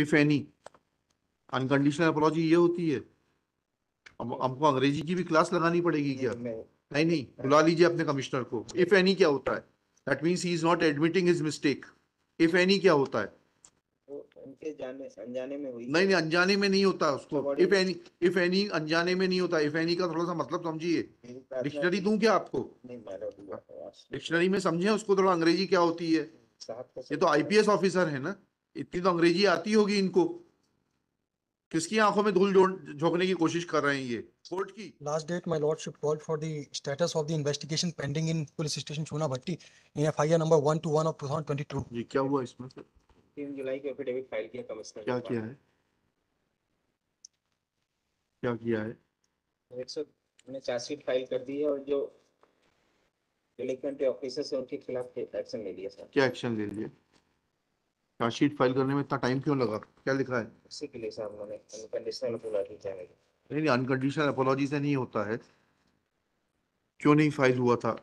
If any. Unconditional apology ये होती है। हमको अंग्रेजी की भी क्लास लगानी पड़ेगी क्या? नहीं नहीं, बुला लीजिए अपने कमिश्नर को। इफ एनी क्या होता है? That means he is not admitting his mistake. If any क्या होता है? उनके जाने अनजाने में हुई। नहीं नहीं, अनजाने में नहीं होता उसको। इफ एनी अनजाने में नहीं होता। इफ एनी का थोड़ा सा मतलब समझिए। डिक्शनरी दूं क्या आपको? डिक्शनरी में समझे उसको थोड़ा, अंग्रेजी क्या होती है। ये तो IPS ऑफिसर है ना, इतनी तो अंग्रेजी आती होगी इनको। किसकी आंखों में धूल झोंकने की कोशिश कर रहे हैं ये? कोर्ट की। Last date my lordship called for the status of the investigation pending in police station Chuna Bhatti in FIR number 121 of 2022। जी क्या हुआ इसमें? 3 जुलाई को एफिडेविट फाइल किया कमिश्नर। क्या किया है? क्या किया है? 100 ने चार्जशीट फाइल कर दी है और जो रिलेवेंट ऑफिसर्स हैं उनके खिलाफ एक्शन ले लिया सर। क्या एक्शन ले लिया? चार्जशीट फाइल करने में इतना टाइम क्यों लगा? क्या लिखा है? इसी के लिए साहब मैंने अनकंडीशनल अपोलॉजी चाहिए। नहीं अनकंडीशनल अपोलॉजी से नहीं होता है। क्यों नहीं फाइल हुआ था?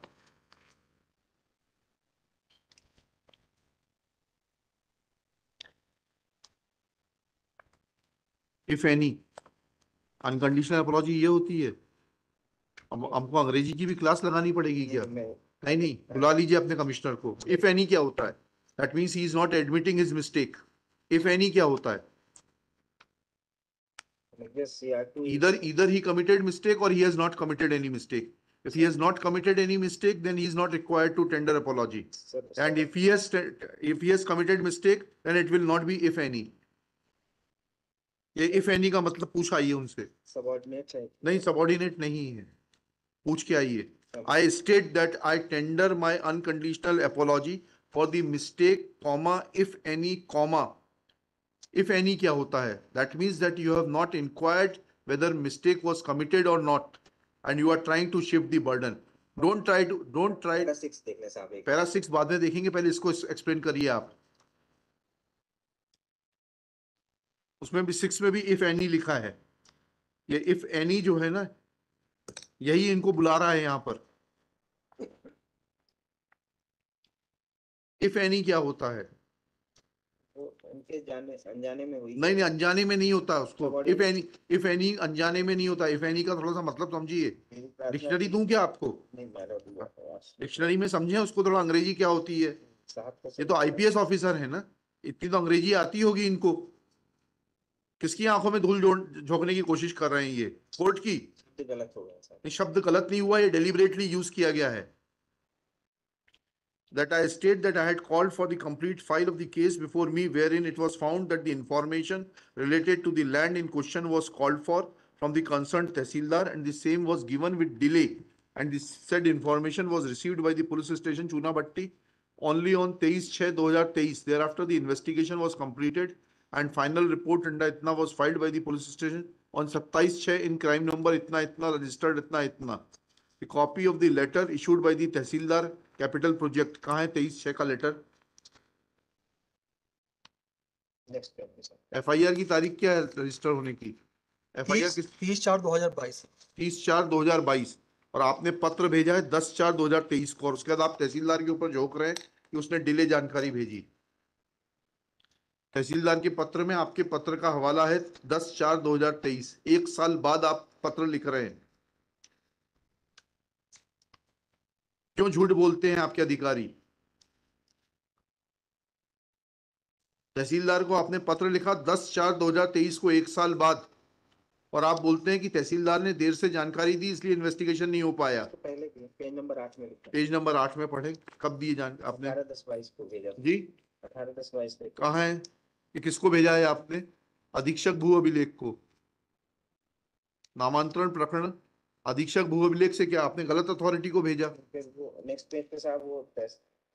इफ एनी अनकंडीशनल अपोलॉजी ये होती है। हमको अंग्रेजी की भी क्लास लगानी पड़ेगी क्या? नहीं नहीं, बुला लीजिए अपने कमिश्नर को। इफ एनी क्या होता है? That means he is not admitting his mistake. If any क्या होता है? ईदर ही कमिटेड मिस्टेक और he has not committed any mistake. If he has not committed any mistake then he is not required to tender apology, and if he has committed mistake then it will not be if any. ये if any का मतलब पूछा आइए उनसे। Subordinate है? नहीं, subordinate नहीं है। पूछ के आइए। I state that I tender my unconditional apology for the mistake comma if any comma. If any क्या होता है? That means that you have not inquired whether mistake was committed और not and you are trying to shift the burden. Don't try para 6 बाद में देखेंगे, पहले इसको explain करिए आप। उसमें भी 6 में भी इफ एनी लिखा है। ये इफ एनी जो है ना, यही इनको बुला रहा है यहाँ पर। इफ एनी क्या होता है? उनके जाने अनजाने में हुई। नहीं नहीं, अनजाने में नहीं होता उसको। इफ एनी अनजाने में नहीं होता। इफ एनी का थोड़ा सा मतलब समझिए। डिक्शनरी दूं क्या आपको? डिक्शनरी में समझे उसको थोड़ा, अंग्रेजी क्या होती है। ये तो IPS ऑफिसर है ना, इतनी तो अंग्रेजी आती होगी इनको। किसकी आंखों में धूल झोंकने की कोशिश कर रहे हैं ये? कोर्ट की। गलत हो गया सर। शब्द गलत नहीं हुआ, ये डेलिबरेटली यूज किया गया है। That I state that I had called for the complete file of the case before me, wherein it was found that the information related to the land in question was called for from the concerned tehsildar, and the same was given with delay, and the said information was received by the police station Chuna Bhatti only on 23/6/2023. Thereafter, the investigation was completed, and final report and itna was filed by the police station on 27/6 in crime number itna itna registered itna itna. The copy of the letter issued by the tehsildar capital project कहाँ है? 23/6 का letter. FIR की तारीख क्या है register होने की? FIR 30/4/2022। 30/4/2022। और आपने पत्र भेजा है 10/4/2023 को, और उसके बाद आप तहसीलदार के ऊपर झोंक रहे हैं कि उसने डिले जानकारी भेजी। तहसीलदार के पत्र में आपके पत्र का हवाला है 10/4/2023। 1 साल बाद आप पत्र लिख रहे हैं। क्यों झूठ बोलते हैं आपके अधिकारी? तहसीलदार को आपने पत्र लिखा 10/4/2023 को, 1 साल बाद, और आप बोलते हैं कि तहसीलदार ने देर से जानकारी दी इसलिए इन्वेस्टिगेशन नहीं हो पाया। तो पहले पेज नंबर 8 में लिखा। पेज नंबर 8 में पढ़े। कब दिए आपने? 18/10/22 को भेजा। जी 18/10/22 को। कहाँ है कि किसको भेजा है आपने? अधीक्षक भू अभिलेख को। नामांतरण प्रकरण अधीक्षक भू अभिलेख से क्या आपने गलत अथॉरिटी को भेजा? नेक्स्ट पेज पे साहब वो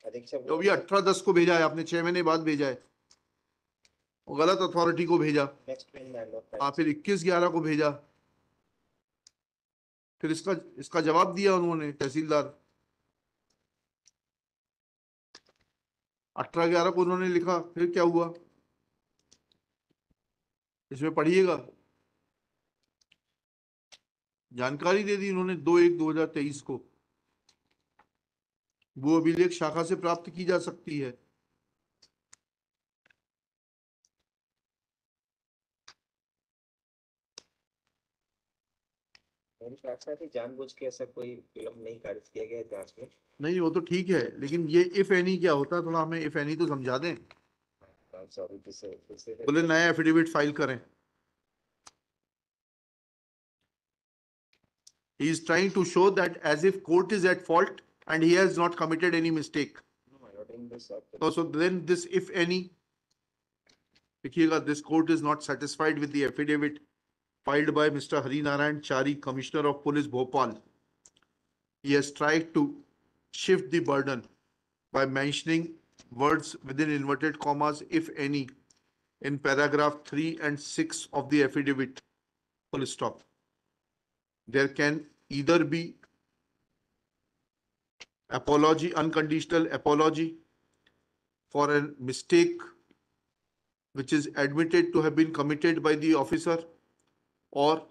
अधीक्षक जो भी 18/10 को भेजा है आपने, 6 महीने बाद भेजा है, वो गलत अथॉरिटी को भेजा। नेक्स्ट पेज में आप फिर 21/11 को भेजा। फिर इसका जवाब दिया उन्होंने तहसीलदार। 18/11 को उन्होंने लिखा, फिर क्या हुआ इसमें पढ़िएगा। जानकारी दे दी उन्होंने 2/1/2023 को। वो अभिलेख शाखा से प्राप्त की जा सकती है। मेरे ख्याल से जानबूझ के ऐसा कोई फिल्म नहीं कास्ट किया गया है जांच में। नहीं वो तो ठीक है, लेकिन ये इफ एनी क्या होता है, थोड़ा हमें इफ एनी तो समझा दें। बोले नया एफिडेविट फाइल करें। He is trying to show that as if court is at fault and he has not committed any mistake. So then this if any, this court is not satisfied with the affidavit filed by Mr. Hari Narayan Chari, Commissioner of Police, Bhopal. He has tried to shift the burden by mentioning words within inverted commas, if any, in paragraph 3 and 6 of the affidavit. Full stop. There can either be apology, unconditional apology for a mistake which is admitted to have been committed by the officer, or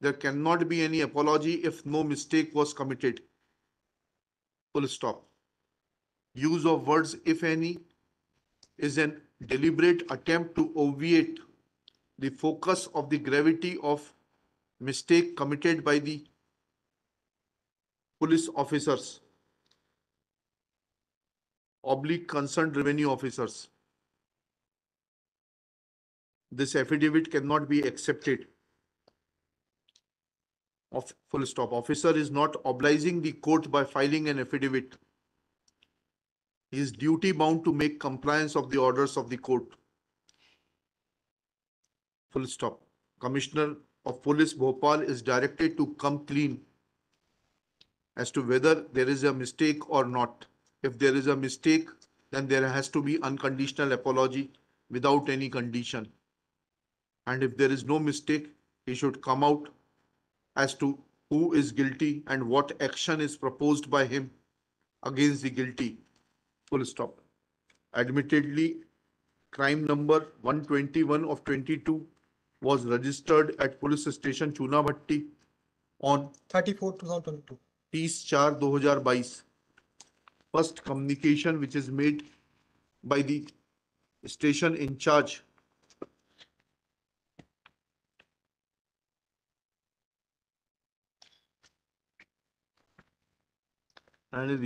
there cannot be any apology if no mistake was committed. Full stop. Use of words if any is an deliberate attempt to obviate the focus of the gravity of mistake committed by the police officers / concerned revenue officers. This affidavit cannot be accepted. Full stop. Officer is not obliging the court by filing an affidavit. He is duty bound to make compliance of the orders of the court. Full stop. Commissioner of Police Bhopal is directed to come clean as to whether there is a mistake or not. If there is a mistake, then there has to be unconditional apology without any condition. And if there is no mistake, he should come out as to who is guilty and what action is proposed by him against the guilty. Full stop. Admittedly, crime number 121 of 22 was registered at police station Chuna Bhatti on 34/2022. 30/4/2022. First communication which is made by the station in charge and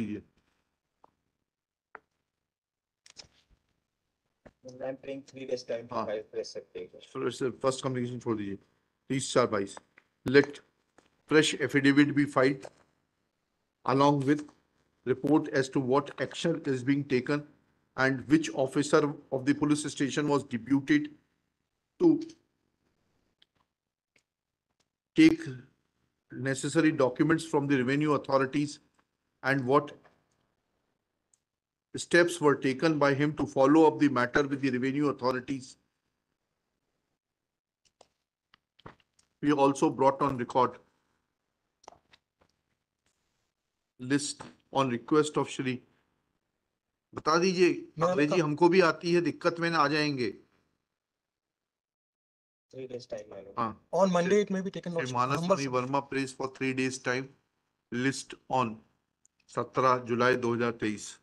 I'm paying 3 days time to press update. First communication छोड़ दीजिए 30/22. Let fresh affidavit be filed along with report as to what action is being taken and which officer of the police station was deputed to take necessary documents from the revenue authorities and what steps were taken by him to follow up the matter with the revenue authorities. We also brought on record list on request of Shri. बता दीजिए अंग्रेजी हमको भी आती है, दिक्कत में ना आ जाएंगे. On Monday it may be taken. Manas Mani Verma prays for 3 days time. List on 17 July 2023.